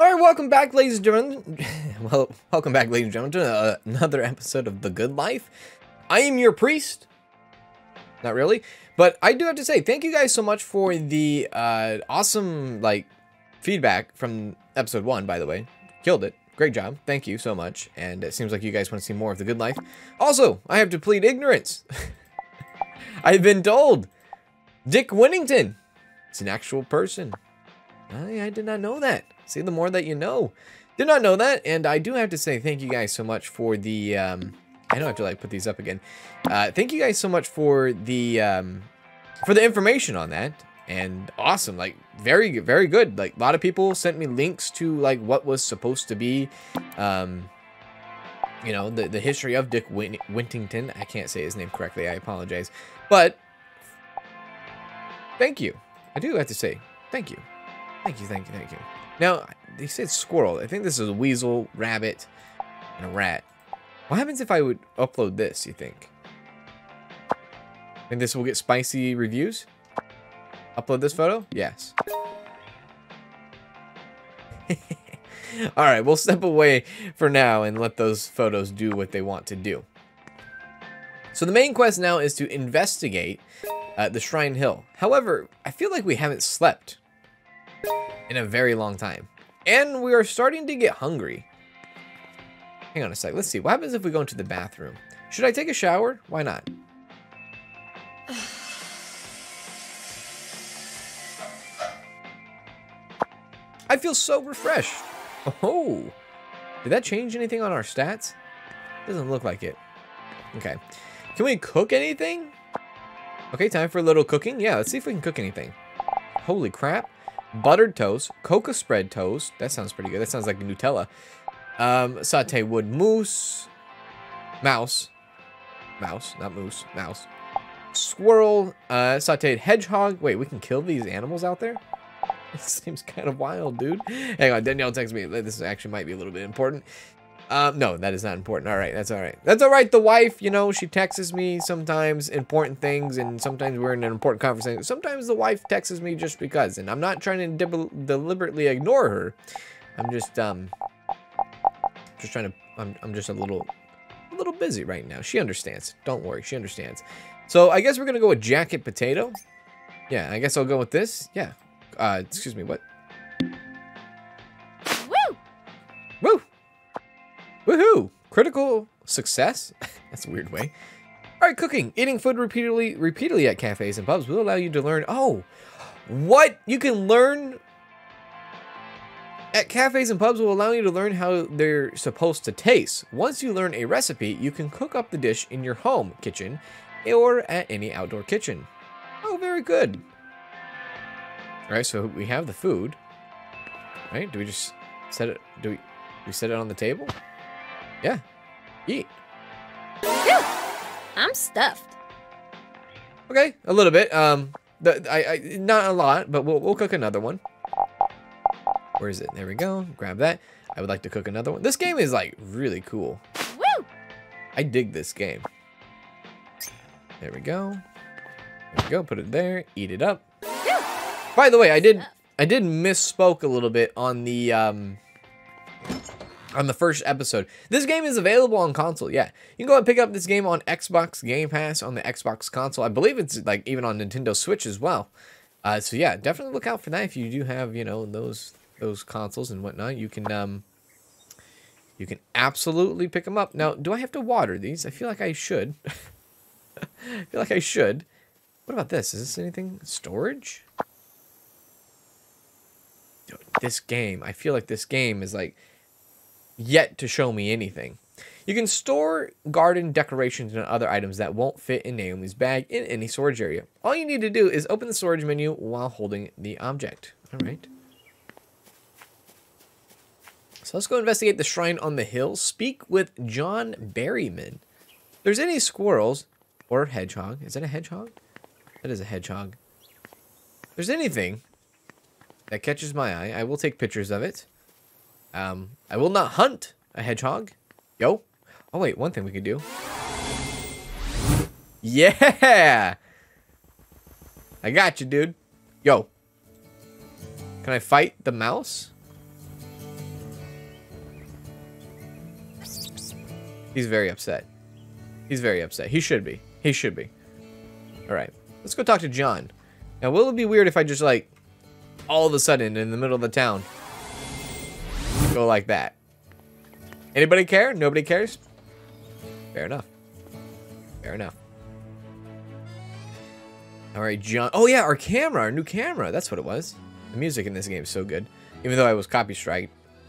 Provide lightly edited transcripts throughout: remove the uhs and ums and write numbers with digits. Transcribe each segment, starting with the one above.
Alright, welcome back, ladies and gentlemen. Well, welcome back, ladies and gentlemen, to another episode of The Good Life. I am your priest. Not really, but I do have to say thank you guys so much for the awesome feedback from episode 1, by the way. Killed it. Great job. Thank you so much. And it seems like you guys want to see more of The Good Life. Also, I have to plead ignorance. I've been told Dick Whittington is an actual person. I did not know that. See, the more that you know. Did not know that, and I do have to say thank you guys so much for the, I don't have to, put these up again. Thank you guys so much for the information on that. And awesome, very, very good. A lot of people sent me links to, what was supposed to be, you know, the history of Dick Whittington. I can't say his name correctly, I apologize. But, thank you. I do have to say thank you. Thank you, thank you, thank you. Now, they said squirrel. I think this is a weasel, rabbit, and a rat. What happens if I would upload this, you think? And this will get spicy reviews? Upload this photo? Yes. Alright, we'll step away for now and let those photos do what they want to do. So the main quest now is to investigate the Shrine Hill. However, I feel like we haven't slept in a very long time. And we are starting to get hungry. Hang on a sec. Let's see. What happens if we go into the bathroom? Should I take a shower? Why not? I feel so refreshed. Oh. Did that change anything on our stats? Doesn't look like it. Okay. Can we cook anything? Okay, time for a little cooking. Yeah, let's see if we can cook anything. Holy crap. Buttered toast, cocoa spread toast. That sounds pretty good. That sounds like Nutella. Saute wood moose. Mouse. Mouse, not moose. Mouse. Squirrel. Sauteed hedgehog. Wait, we can kill these animals out there? This seems kind of wild, dude. Hang on, Danielle texts me. This actually might be a little bit important. No, that is not important. All right, that's all right. That's all right. The wife, you know, she texts me sometimes important things, and sometimes we're in an important conversation. Sometimes the wife texts me just because, and I'm not trying to deliberately ignore her. I'm just trying to. I'm just a little busy right now. She understands. Don't worry, she understands. So I guess we're gonna go with jacket potato. Yeah, I guess I'll go with this. Yeah. Excuse me. What? Woo! Woo! Woohoo! Critical success? That's a weird way. Alright, cooking. Eating food repeatedly at cafes and pubs will allow you to learn... Oh! What? You can learn... At cafes and pubs will allow you to learn how they're supposed to taste. Once you learn a recipe, you can cook up the dish in your home kitchen or at any outdoor kitchen. Oh, very good. Alright, so we have the food. Right? Do we just set it... Do we set it on the table? Yeah. Eat. Ew, I'm stuffed. Okay, a little bit. I not a lot, but we'll cook another one. Where is it? There we go. Grab that. I would like to cook another one. This game is really cool. Woo! I dig this game. There we go. There we go. Put it there. Eat it up. Ew. By the way, I did misspoke a little bit on the on the first episode. This game is available on console, yeah. You can go and pick up this game on Xbox Game Pass, on the Xbox console. I believe it's even on Nintendo Switch as well. So yeah, definitely look out for that if you do have, you know, those consoles and whatnot. You can absolutely pick them up. Now, do I have to water these? I feel like I should. I feel like I should. What about this? Is this anything? Storage? Dude, this game. I feel like this game is yet to show me anything. You can store garden decorations and other items that won't fit in Naomi's bag in any storage area. All you need to do is open the storage menu while holding the object. All right. So let's go investigate the shrine on the hill. Speak with John Berryman. If there's any squirrels or hedgehog. Is that a hedgehog? That is a hedgehog. If there's anything that catches my eye, I will take pictures of it. I will not hunt a hedgehog. Yo. Oh, wait. One thing we could do. Yeah. I got you, dude. Yo. Can I fight the mouse? He's very upset. He's very upset. He should be. He should be. All right. Let's go talk to John. Now, will it be weird if I just, like, all of a sudden in the middle of the town go like that? Anybody care? Nobody cares? Fair enough. Fair enough. All right, John. Oh, yeah, our camera. Our new camera. That's what it was. The music in this game is so good. Even though I was copy-striked.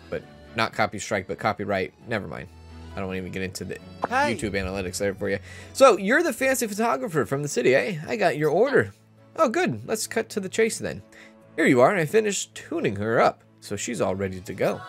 But not copy-strike, but copyright. Never mind. I don't want to even get into the YouTube analytics there for you. So, you're the fancy photographer from the city, eh? I got your order. Oh, good. Let's cut to the chase then. Here you are. I finished tuning her up, so she's all ready to go.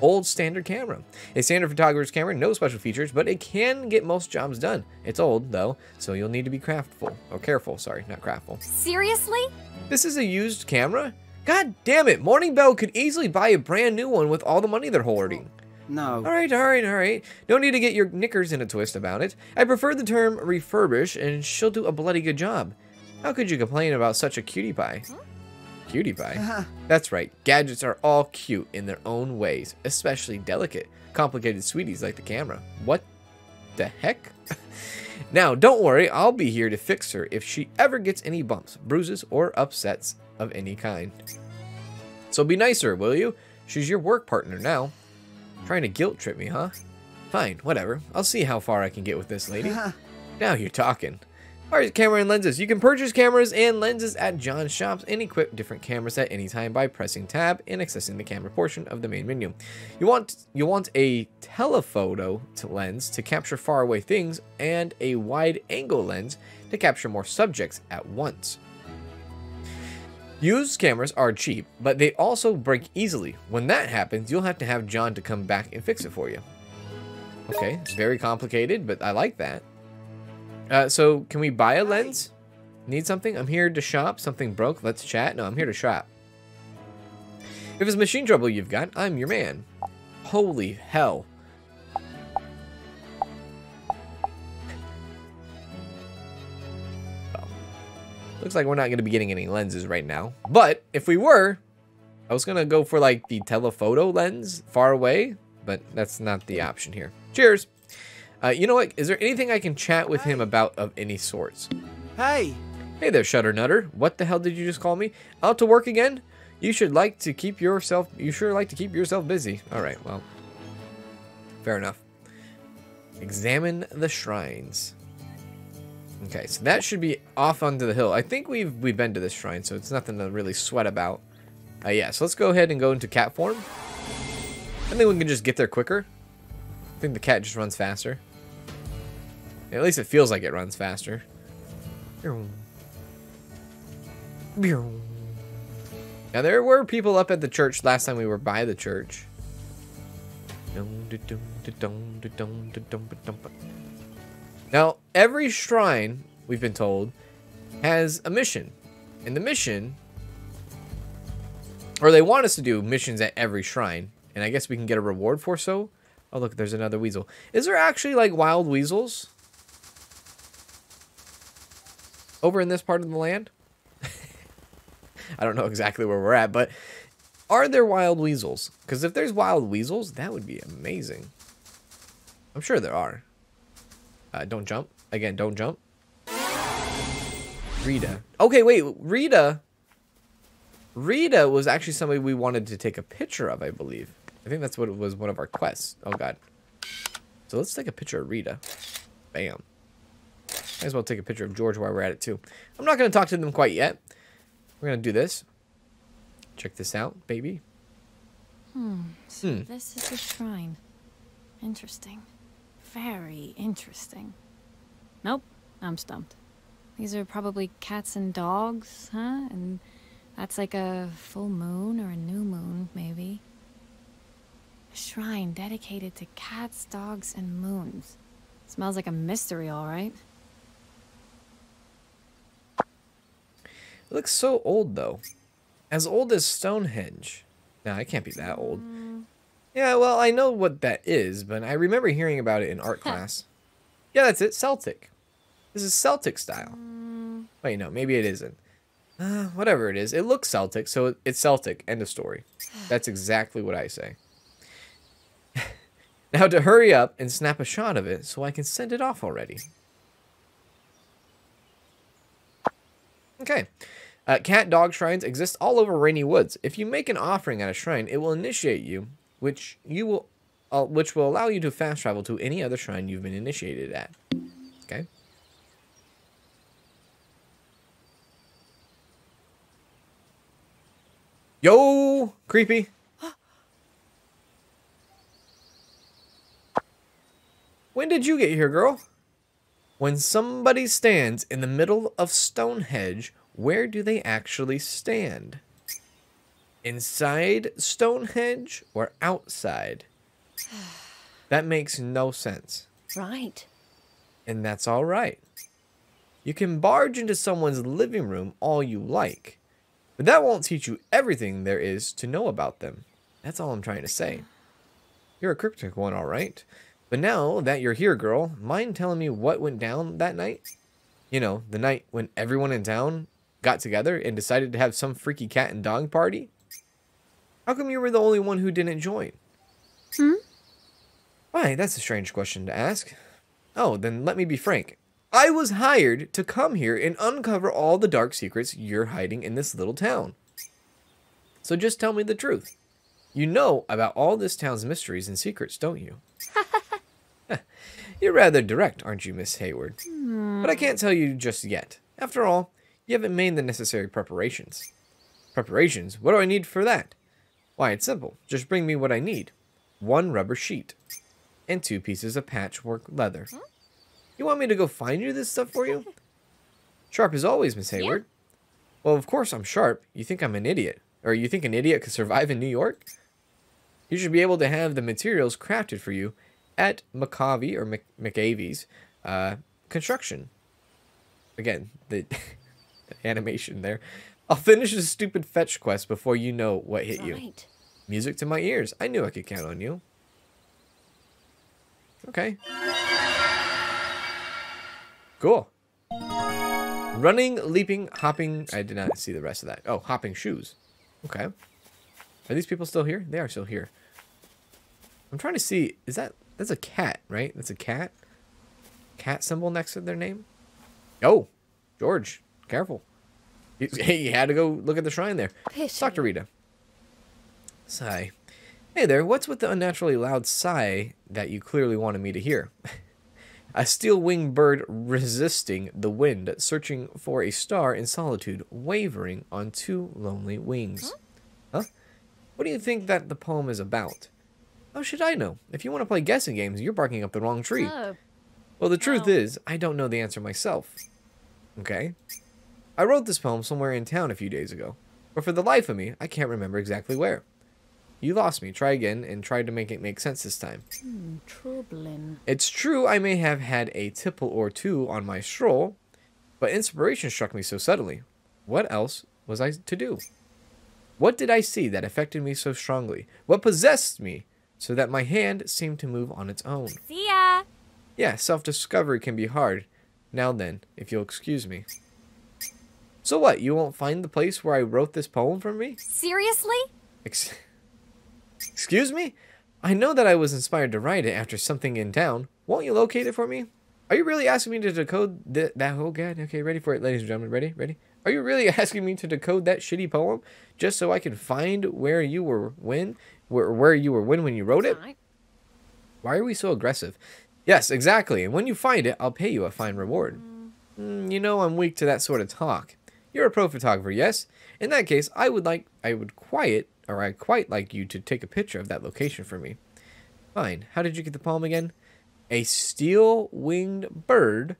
Old standard camera. A standard photographer's camera, no special features, but it can get most jobs done. It's old, though, so you'll need to be craftful. Or careful, sorry, not craftful. Seriously? This is a used camera? God damn it, Morning Bell could easily buy a brand new one with all the money they're hoarding. No. All right. No need to get your knickers in a twist about it. I prefer the term refurbish, and she'll do a bloody good job. How could you complain about such a cutie pie? Cutie pie? That's right. Gadgets are all cute in their own ways, especially delicate, complicated sweeties like the camera. What the heck? Now, don't worry. I'll be here to fix her if she ever gets any bumps, bruises, or upsets of any kind. So be nicer, will you? She's your work partner now. Trying to guilt trip me, huh? Fine, whatever. I'll see how far I can get with this lady. Now you're talking. All right, camera and lenses. You can purchase cameras and lenses at John's shops and equip different cameras at any time by pressing tab and accessing the camera portion of the main menu. You want a telephoto lens to capture faraway things and a wide angle lens to capture more subjects at once. Used cameras are cheap, but they also break easily. When that happens, you'll have to have John to come back and fix it for you. Okay, it's very complicated, but I like that. So, can we buy a lens? Need something? I'm here to shop. Something broke. Let's chat. No, I'm here to shop. If it's machine trouble you've got, I'm your man. Holy hell. Looks like we're not going to be getting any lenses right now. But if we were, I was going to go for like the telephoto lens far away, but that's not the option here. Cheers. You know what? Is there anything I can chat with him about of any sorts? Hey. Hey there, Shutter Nutter. What the hell did you just call me? Out to work again? You sure like to keep yourself busy. All right. Well, fair enough. Examine the shrines. Okay, so that should be off onto the hill. I think we've been to this shrine, so it's nothing to really sweat about. Yeah, so let's go ahead and go into cat form. I think we can just get there quicker. I think the cat just runs faster. At least it feels like it runs faster. Now, there were people up at the church last time we were by the church. Now, every shrine, we've been told, has a mission. And the mission, or they want us to do missions at every shrine. And I guess we can get a reward for so. Oh, look, there's another weasel. Is there actually, like, wild weasels over in this part of the land? I don't know exactly where we're at, but are there wild weasels? Because if there's wild weasels, that would be amazing. I'm sure there are. Don't jump. Again, don't jump. Rita. Okay, wait. Rita was actually somebody we wanted to take a picture of, I believe. I think that's what it was, one of our quests. Oh, God. So let's take a picture of Rita. Bam. Might as well take a picture of George while we're at it, too. I'm not going to talk to them quite yet. We're going to do this. Check this out, baby. So this is a shrine. Interesting. Very interesting. Nope, I'm stumped. These are probably cats and dogs, huh? And that's like a full moon or a new moon, maybe. A shrine dedicated to cats, dogs, and moons. Smells like a mystery, all right. It looks so old, though. As old as Stonehenge. Nah, it can't be that old. Yeah, well, I know what that is, but I remember hearing about it in art class. Yeah, that's it. Celtic. This is Celtic style. Wait, no, maybe it isn't. Whatever it is. It looks Celtic, so it's Celtic. End of story. That's exactly what I say. Now to hurry up and snap a shot of it so I can send it off already. Okay. Cat dog shrines exist all over Rainy Woods. If you make an offering at a shrine, it will initiate you, which will allow you to fast travel to any other shrine you've been initiated at. Okay. Yo, creepy. When did you get here, girl? When somebody stands in the middle of Stonehenge, where do they actually stand? Inside Stonehenge or outside? That makes no sense. Right. And that's all right. You can barge into someone's living room all you like, but that won't teach you everything there is to know about them. That's all I'm trying to say. You're a cryptic one, all right. But now that you're here, girl, mind telling me what went down that night? You know, the night when everyone in town got together and decided to have some freaky cat and dog party? How come you were the only one who didn't join? Hmm? Why, that's a strange question to ask. Oh, then let me be frank. I was hired to come here and uncover all the dark secrets you're hiding in this little town. So just tell me the truth. You know about all this town's mysteries and secrets, don't you? You're rather direct, aren't you, Miss Hayward? Mm. But I can't tell you just yet. After all, you haven't made the necessary preparations. Preparations? What do I need for that? Why, it's simple. Just bring me what I need. 1 rubber sheet and 2 pieces of patchwork leather. Huh? You want me to go find you this stuff for you? Sharp as always, Miss Hayward. Yeah. Well, of course I'm sharp. You think I'm an idiot. Or you think an idiot could survive in New York? You should be able to have the materials crafted for you at McAvey or McAvey's construction. Again, the animation there. I'll finish this stupid fetch quest before you know what hit you. Music to my ears. I knew I could count on you. Okay. Cool. Running, leaping, hopping. I did not see the rest of that. Oh, hopping shoes. Okay. Are these people still here? They are still here. I'm trying to see. Is that... That's a cat, right? That's a cat. Cat symbol next to their name. Oh, George, careful. He had to go look at the shrine there. Talk to Rita. Sigh. Hey there, what's with the unnaturally loud sigh that you clearly wanted me to hear? A steel-winged bird resisting the wind, searching for a star in solitude, wavering on 2 lonely wings. Huh? What do you think that the poem is about? How should I know? If you want to play guessing games, you're barking up the wrong tree. Oh. Well, the truth is, I don't know the answer myself. Okay. I wrote this poem somewhere in town a few days ago, but for the life of me, I can't remember exactly where. You lost me. Try again and try to make it make sense this time. Troubling. It's true I may have had a tipple or two on my stroll, but inspiration struck me so suddenly. What else was I to do? What did I see that affected me so strongly? What possessed me? So that my hand seemed to move on its own. See ya! Yeah, self-discovery can be hard. Now then, if you'll excuse me. So what, you won't find the place where I wrote this poem for me? Seriously? Excuse me? I know that I was inspired to write it after something in town. Won't you locate it for me? Are you really asking me to decode that whole guide? Okay, ready for it, ladies and gentlemen. Ready? Ready? Are you really asking me to decode that shitty poem just so I can find where you were when you wrote it? Why are we so aggressive? Yes, exactly. And when you find it, I'll pay you a fine reward. You know I'm weak to that sort of talk. You're a pro photographer, yes? In that case, I'd quite like you to take a picture of that location for me. Fine. How did you get the poem again? A steel-winged bird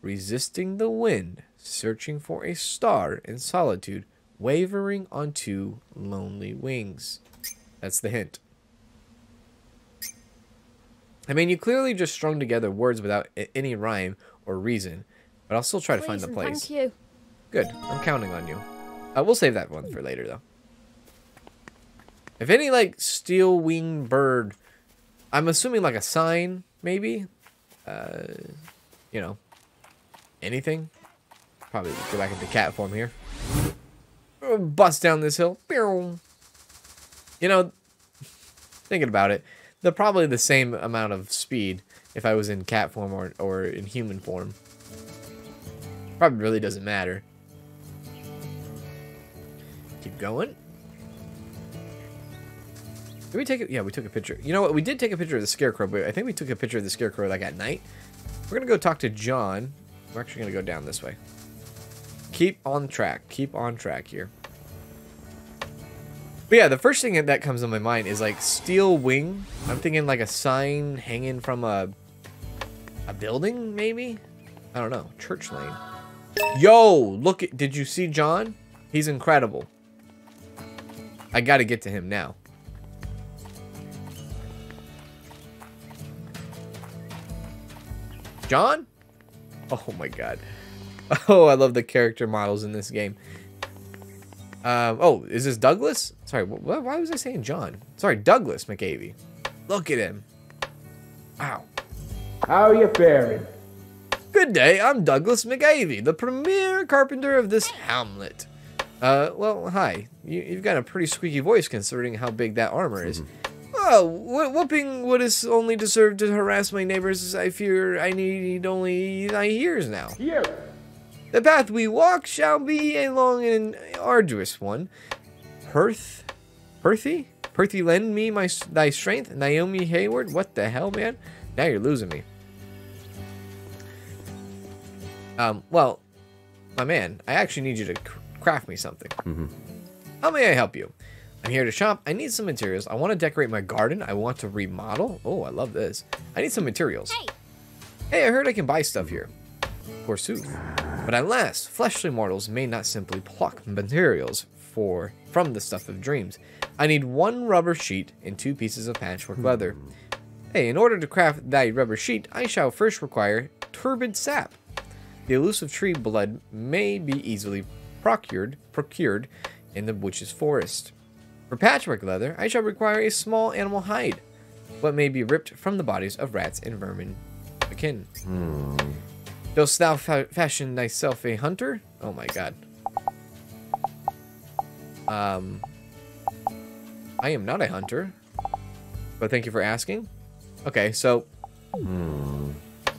resisting the wind, searching for a star in solitude, wavering on 2 lonely wings. That's the hint. I mean, you clearly just strung together words without any rhyme or reason, but I'll still try to find the place. Thank you. Good. I'm counting on you. We'll save that one for later, though. If any, like, steel-winged bird... I'm assuming, like, a sign, maybe? You know, anything? Probably go back into cat form here. Bust down this hill. You know, thinking about it, the probably the same amount of speed if I was in cat form or in human form. Probably really doesn't matter. Keep going. Did we take it? Yeah, we took a picture. You know what? We did take a picture of the scarecrow, but I think we took a picture of the scarecrow like at night. We're going to go talk to John. We're actually going to go down this way. Keep on track. Keep on track here. But yeah, the first thing that comes to my mind is like steel wing. I'm thinking like a sign hanging from a building, maybe? I don't know. Church lane. Yo, look at, did you see John? He's incredible. I got to get to him now. John? Oh my god. Oh, I love the character models in this game. Oh, is this Douglas? Sorry, why was I saying John? Sorry, Douglas McAvey. Look at him. Wow. How are you faring? Good day, I'm Douglas McAvey, the premier carpenter of this hamlet. Well, hi. You've got a pretty squeaky voice considering how big that armor is. Oh, whooping would is only deserved to harass my neighbors. I fear I need only thy ears now. Yeah. The path we walk shall be a long and arduous one. Perthy, lend me thy strength. Naomi Hayward, what the hell, man? Now you're losing me. Well, my man, I actually need you to craft me something. How may I help you? I'm here to shop. I need some materials. I want to decorate my garden. I want to remodel. Oh, I love this. I need some materials. Hey, I heard I can buy stuff here. Forsooth. But alas, fleshly mortals may not simply pluck materials from the stuff of dreams. I need one rubber sheet and 2 pieces of patchwork leather. Hey, in order to craft thy rubber sheet, I shall first require turbid sap. The elusive tree blood may be easily procured in the witch's forest. For patchwork leather, I shall require a small animal hide, what may be ripped from the bodies of rats and vermin akin. Dost thou fashion thyself a hunter? Oh my god. I am not a hunter, but thank you for asking. Okay, so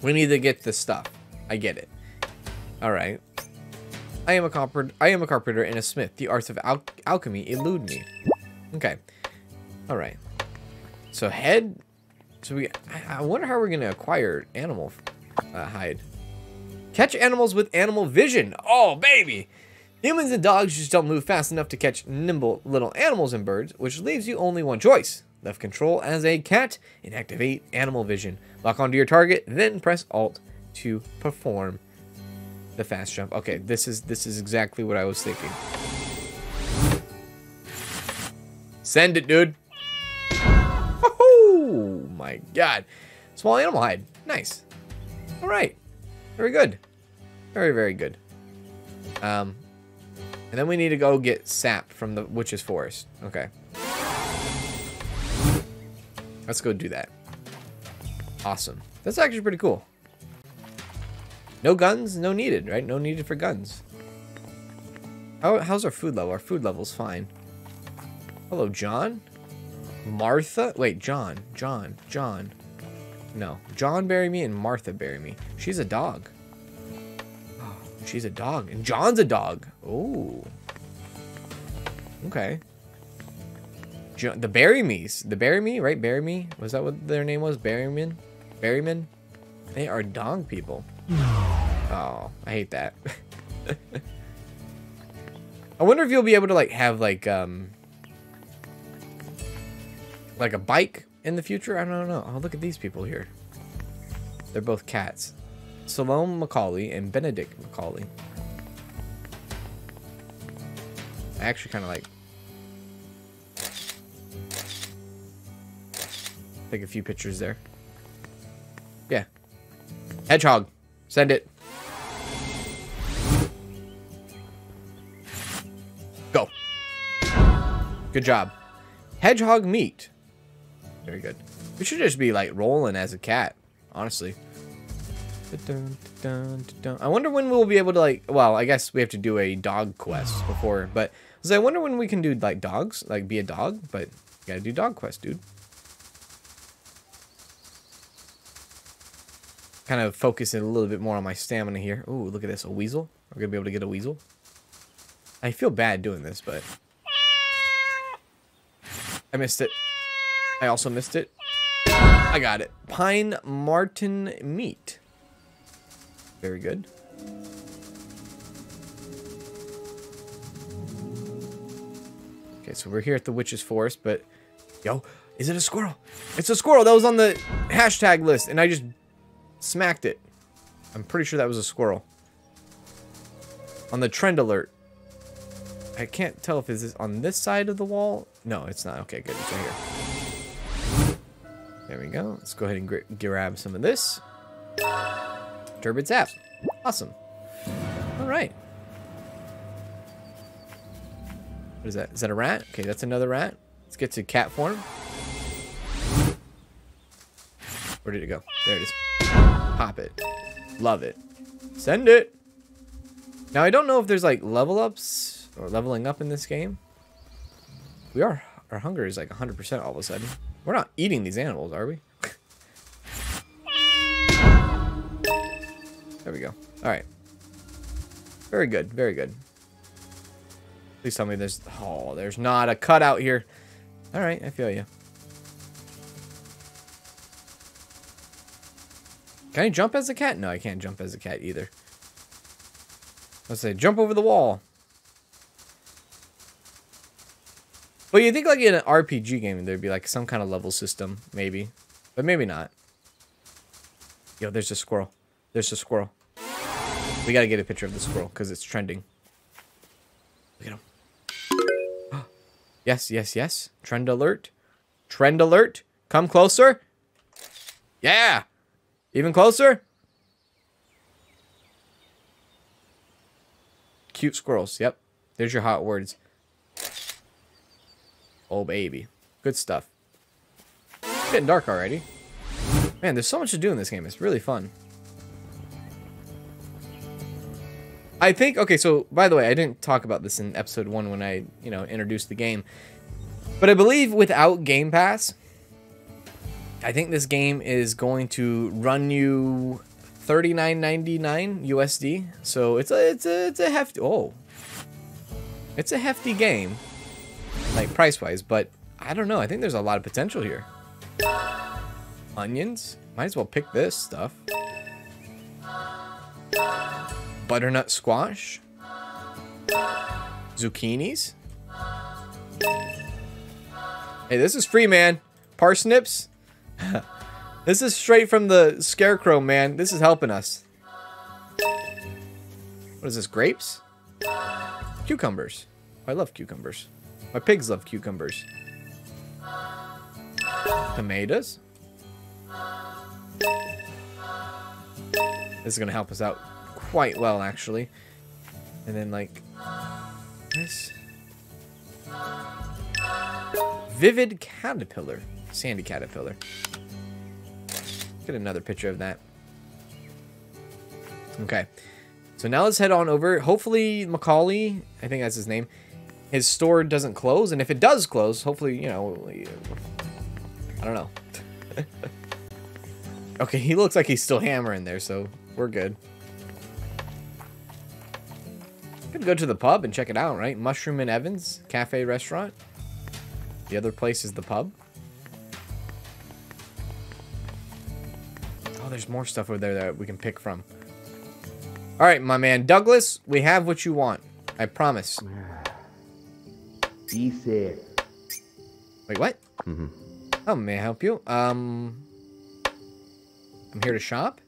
we need to get this stuff. I get it. All right. I am a carpenter and a smith. The arts of alchemy elude me. Okay. All right. So head. So I wonder how we're going to acquire animal hide. Catch animals with animal vision. Oh, baby. Humans and dogs just don't move fast enough to catch nimble little animals and birds, which leaves you only one choice. Left control as a cat and activate animal vision. Lock onto your target, then press Alt to perform the fast jump. Okay, this is exactly what I was thinking. Send it, dude. Oh my god. Small animal hide. Nice. All right. Very good. Very, very good. And then we need to go get sap from the witch's forest. Okay. Let's go do that. Awesome. That's actually pretty cool. No guns, no needed, right? No needed for guns. How's our food level? Our food level's fine. Hello, John? Martha? Wait, John. No. John Berryman and Martha Berryman. She's a dog. Oh, she's a dog. And John's a dog. Oh. Okay. The Berrymies. The Berryman, right? Berryman? Was that what their name was? Berryman? Berryman? They are dog people. Oh, I hate that. I wonder if you'll be able to like have like a bike in the future. I don't know. Oh, look at these people here. They're both cats. Salome Macaulay and Benedict Macaulay. I actually kind of like take a few pictures there. Yeah. Hedgehog. Send it. Go. Good job. Hedgehog meat. Very good. We should just be like rolling as a cat, honestly. I wonder when we'll be able to like, well, I guess we have to do a dog quest before, but so I wonder when we can do like dogs, like be a dog, but you gotta do dog quest, dude. kind of focusing a little bit more on my stamina here. Ooh, look at this. A weasel. We're going to be able to get a weasel. I feel bad doing this, but... I missed it. I also missed it. I got it. Pine marten meat. Very good. Okay, so we're here at the witch's forest, but... Yo, is it a squirrel? It's a squirrel! That was on the hashtag list, and I just... smacked it. I'm pretty sure that was a squirrel. On the trend alert. I can't tell if it's on this side of the wall. No, it's not. Okay, good. It's right here. There we go. Let's go ahead and grab some of this. Turbid's app. Awesome. All right. What is that? Is that a rat? Okay, that's another rat. Let's get to cat form. Where did it go? There it is. Pop it. Love it. Send it. Now, I don't know if there's like level ups or leveling up in this game. We are. Our hunger is like 100% all of a sudden. We're not eating these animals, are we? There we go. All right. Very good. Very good. Please tell me there's. Oh, there's not a cutout here. All right. I feel you. Can I jump as a cat? No, I can't jump as a cat either. Let's say jump over the wall. But you think like in an RPG game, there'd be like some kind of level system, maybe. But maybe not. Yo, there's a squirrel. There's a squirrel. We gotta get a picture of the squirrel because it's trending. Look at him. Yes, yes, yes. Trend alert. Trend alert. Come closer. Yeah. Even closer? Cute squirrels. Yep. There's your hot words. Oh, baby. Good stuff. It's getting dark already. Man, there's so much to do in this game. It's really fun. I think... Okay, so, by the way, I didn't talk about this in episode 1 when I, you know, introduced the game. But I believe without Game Pass... I think this game is going to run you $39.99 USD. So it's a hefty it's a hefty game, like price wise. But I don't know. I think there's a lot of potential here. Onions. Might as well pick this stuff. Butternut squash. Zucchinis. Hey, this is free, man. Parsnips. This is straight from the scarecrow, man. This is helping us. What is this? Grapes? Cucumbers. Oh, I love cucumbers. My pigs love cucumbers. Tomatoes. This is going to help us out quite well, actually. And then, like, this. Vivid caterpillar. Sandy caterpillar. Get another picture of that. Okay. So now let's head on over. Hopefully Macaulay, I think that's his name, his store doesn't close. And if it does close, hopefully, you know, I don't know. Okay, he looks like he's still hammering there, so we're good. Could go to the pub and check it out, right? Mushroom and Evans Cafe Restaurant. The other place is the pub. There's more stuff over there that we can pick from. All right, my man Douglas, we have what you want. I promise. Be fair. Wait, what? Mm-hmm. Oh, may I help you? I'm here to shop.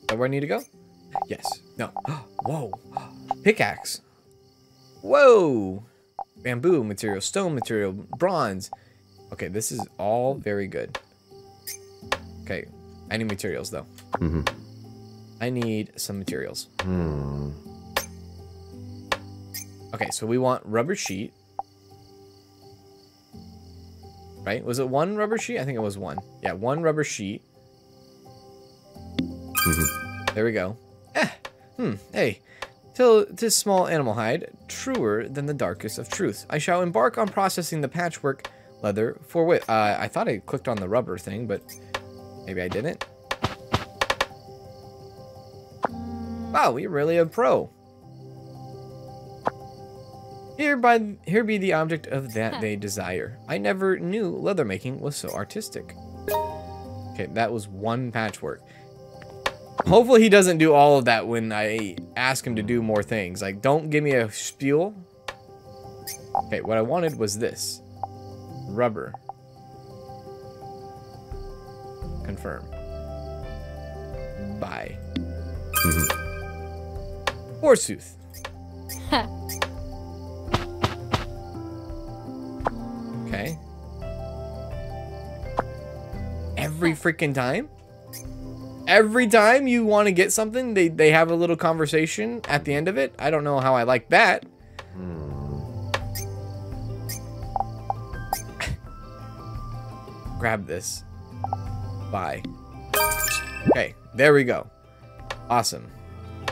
Is that where I need to go? Yes. No. Whoa. Pickaxe. Whoa. Bamboo material, stone material, bronze. Okay, this is all very good. Okay. I need materials, though. Mm-hmm. I need some materials. Mm. Okay, so we want rubber sheet. Right? Was it one rubber sheet? I think it was one. Yeah, one rubber sheet. Mm-hmm. There we go. Hey. Till this small animal hide, truer than the darkest of truth. I shall embark on processing the patchwork leather forthwith. I thought I clicked on the rubber thing, but... Maybe I didn't. Wow, you're really a pro. Here be the object of that they desire. I never knew leather making was so artistic. Okay, that was one patchwork. Hopefully he doesn't do all of that when I ask him to do more things. Like, don't give me a spiel. Okay, what I wanted was this. Rubber. Confirm. Bye. Forsooth. Okay. Every freaking time? Every time you want to get something, they have a little conversation at the end of it? I don't know how I like that. Grab this. Bye. Okay, there we go. Awesome.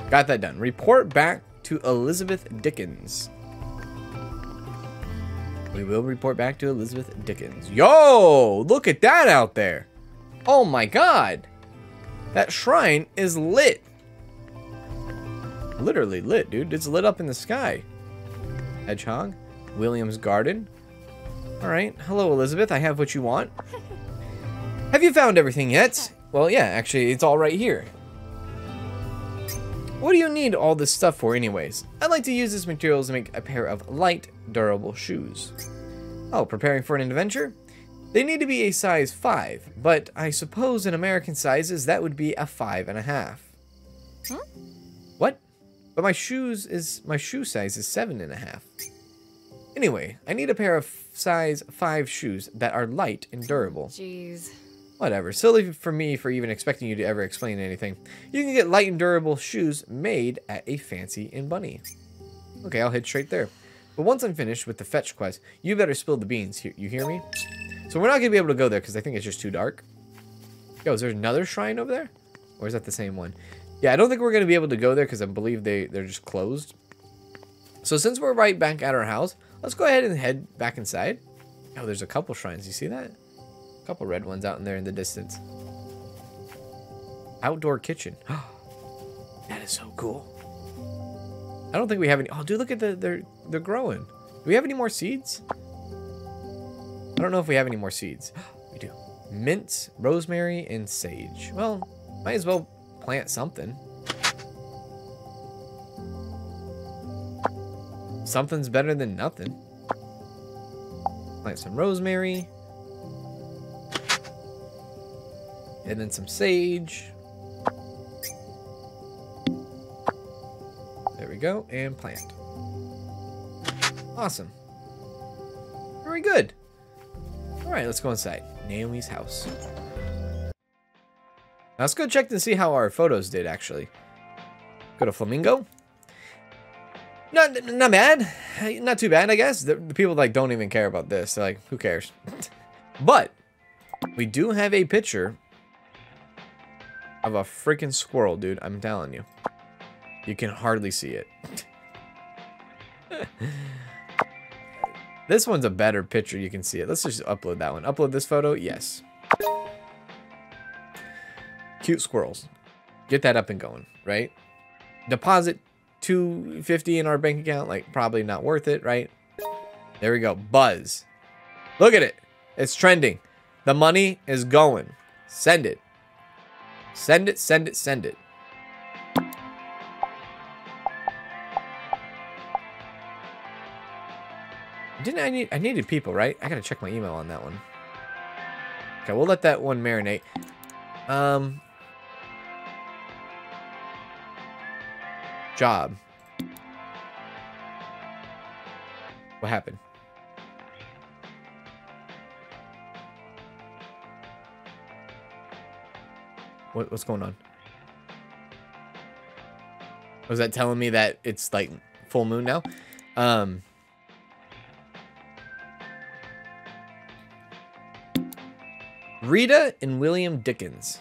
Got that done. Report back to Elizabeth Dickens. We will report back to Elizabeth Dickens. Yo, look at that out there. Oh my God. That shrine is lit. Literally lit, dude. It's lit up in the sky. Hedgehog. William's garden. All right. Hello, Elizabeth. I have what you want. Have you found everything yet? Well, yeah, actually, it's all right here. What do you need all this stuff for anyways? I'd like to use this material to make a pair of light, durable shoes. Oh, preparing for an adventure? They need to be a size 5, but I suppose in American sizes that would be a 5.5. Huh? What? But my shoe size is 7.5. Anyway, I need a pair of size 5 shoes that are light and durable. Jeez. Whatever, silly for me for even expecting you to ever explain anything. You can get light and durable shoes made at a Fancy and Bunny. Okay, I'll head straight there. But once I'm finished with the fetch quest, you better spill the beans, you hear me? So we're not going to be able to go there because I think it's just too dark. Yo, is there another shrine over there? Or is that the same one? Yeah, I don't think we're going to be able to go there because I believe they're just closed. So since we're right back at our house, let's go ahead and head back inside. Oh, there's a couple shrines. You see that? Couple red ones out in there in the distance. Outdoor kitchen. That is so cool. I don't think we have any. Oh, dude, look at they're growing. Do we have any more seeds? I don't know if we have any more seeds. We do. Mint, rosemary, and sage. Well, might as well plant something. Something's better than nothing. Plant some rosemary. And then some sage. There we go. And plant. Awesome. Very good. All right, let's go inside. Naomi's house. Now let's go check and see how our photos did, actually. Go to Flamingo. Not bad. Not too bad, I guess. The people, like, don't even care about this. They're like, who cares? But we do have a picture of a freaking squirrel, dude. I'm telling you. You can hardly see it. This one's a better picture. You can see it. Let's just upload that one. Upload this photo. Yes. Cute squirrels. Get that up and going, right? Deposit $250 in our bank account. Like, probably not worth it, right? There we go. Buzz. Look at it. It's trending. The money is going. Send it. Send it, send it, send it. Didn't I needed people, right? I gotta check my email on that one. Okay, we'll let that one marinate. Job. What happened? What's going on? Was that telling me that it's like full moon now? Rita and William Dickens.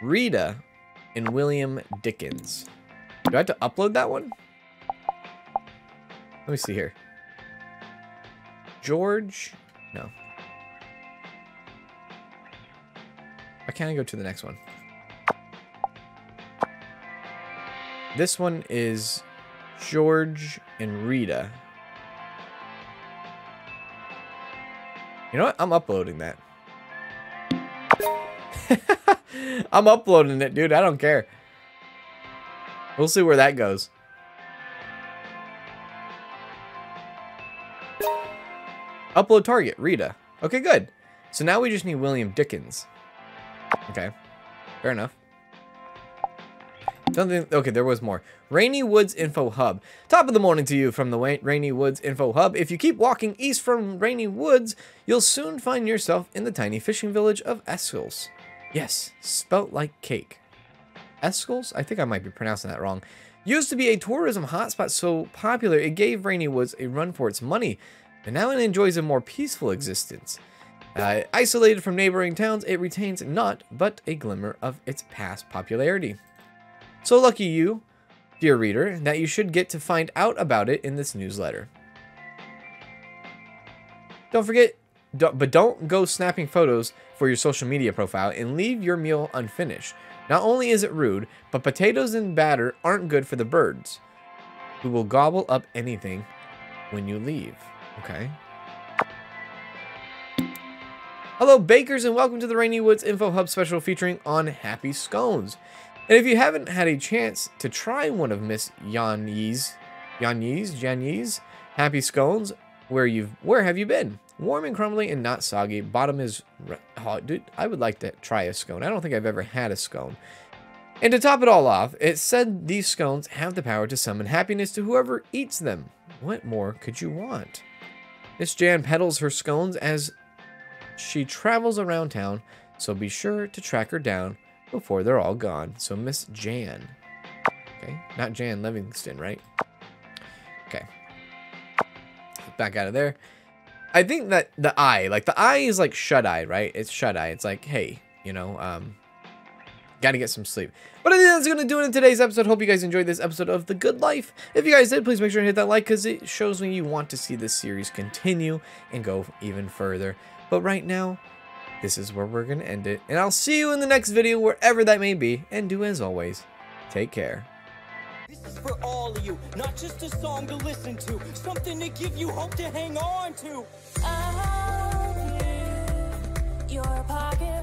Rita and William Dickens. Do I have to upload that one? Let me see here. George? No. Why can't I go to the next one? This one is George and Rita. You know what? I'm uploading that. I'm uploading it, dude. I don't care. We'll see where that goes. Upload target, Rita. Okay, good. So now we just need William Dickens. Okay. Fair enough. Something, okay, there was more. Rainy Woods Info Hub. Top of the morning to you from the Rainy Woods Info Hub. If you keep walking east from Rainy Woods, you'll soon find yourself in the tiny fishing village of Eskels. Yes, spelt like cake. Eskels? I think I might be pronouncing that wrong. Used to be a tourism hotspot so popular it gave Rainy Woods a run for its money, but now it enjoys a more peaceful existence. Isolated from neighboring towns, it retains not but a glimmer of its past popularity. So lucky you, dear reader, that you should get to find out about it in this newsletter. Don't forget, but don't go snapping photos for your social media profile and leave your meal unfinished. Not only is it rude, but potatoes and batter aren't good for the birds, who will gobble up anything when you leave. Okay. Hello, bakers, and welcome to the Rainy Woods Info Hub special featuring on Happy Scones. And if you haven't had a chance to try one of Miss Yan-Yi's Happy Scones, where have you been? Warm and crumbly and not soggy. Bottom is hot. Dude, I would like to try a scone. I don't think I've ever had a scone. And to top it all off, it said these scones have the power to summon happiness to whoever eats them. What more could you want? Miss Jan peddles her scones as she travels around town, so be sure to track her down before they're all gone. So Miss Jan. Okay, not Jan Livingston, right? Okay. Back out of there. I think that the eye, like the eye is like shut-eye, right? It's shut-eye. It's like, hey, you know, gotta get some sleep. But I think that's gonna do it in today's episode. Hope you guys enjoyed this episode of The Good Life. If you guys did, please make sure to hit that like because it shows me you want to see this series continue and go even further. But right now, this is where we're going to end it, and I'll see you in the next video, wherever that may be, and do as always, take care. This is for all of you, not just a song to listen to, something to give you hope to hang on to. I'll be in your pocket.